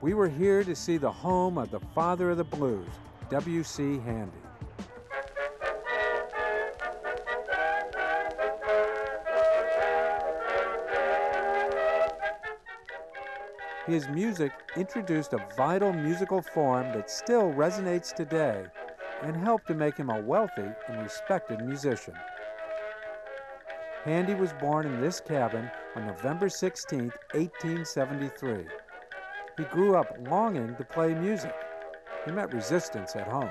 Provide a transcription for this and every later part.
We were here to see the home of the father of the blues, W.C. Handy. His music introduced a vital musical form that still resonates today and helped to make him a wealthy and respected musician. Handy was born in this cabin on November 16, 1873. He grew up longing to play music. He met resistance at home.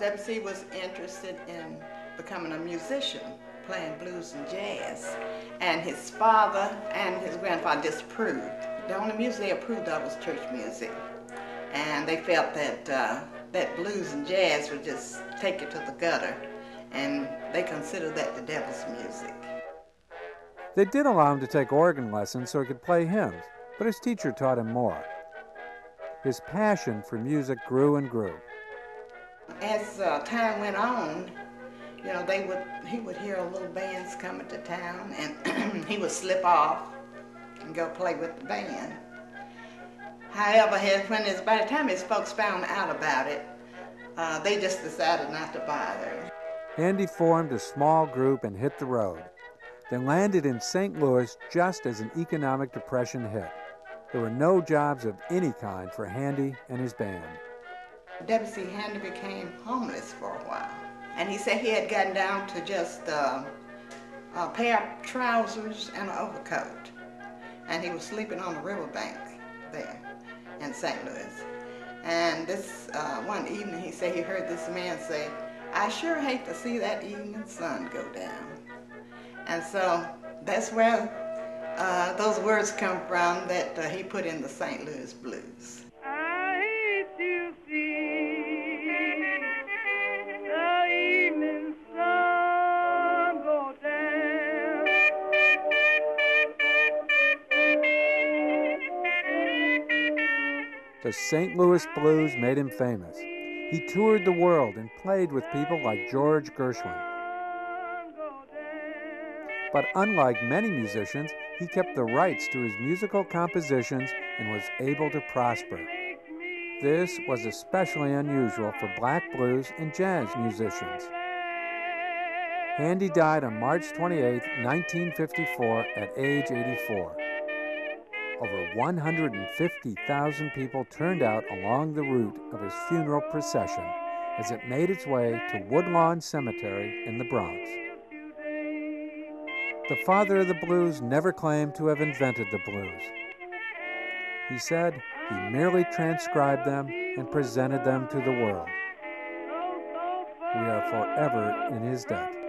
W.C. was interested in becoming a musician, playing blues and jazz, and his father and his grandfather disapproved. The only music they approved of was church music, and they felt that blues and jazz would just take you to the gutter, and they considered that the devil's music. They did allow him to take organ lessons so he could play hymns, but his teacher taught him more. His passion for music grew and grew. As time went on, you know, he would hear little bands coming to town, and he would slip off and go play with the band. However, by the time his folks found out about it, they just decided not to bother. Handy formed a small group and hit the road. They landed in St. Louis just as an economic depression hit. There were no jobs of any kind for Handy and his band. W.C. Handy became homeless for a while, and he said he had gotten down to just a pair of trousers and an overcoat, and he was sleeping on the riverbank there in St. Louis. And this one evening, he said he heard this man say, "I sure hate to see that evening sun go down." And so that's where those words come from that he put in the St. Louis Blues. I hate to see the evening sun go down. The St. Louis Blues made him famous. He toured the world and played with people like George Gershwin. But unlike many musicians, he kept the rights to his musical compositions and was able to prosper. This was especially unusual for black blues and jazz musicians. Handy died on March 28, 1954, at age 84. Over 150,000 people turned out along the route of his funeral procession as it made its way to Woodlawn Cemetery in the Bronx. The father of the blues never claimed to have invented the blues. He said he merely transcribed them and presented them to the world. We are forever in his debt.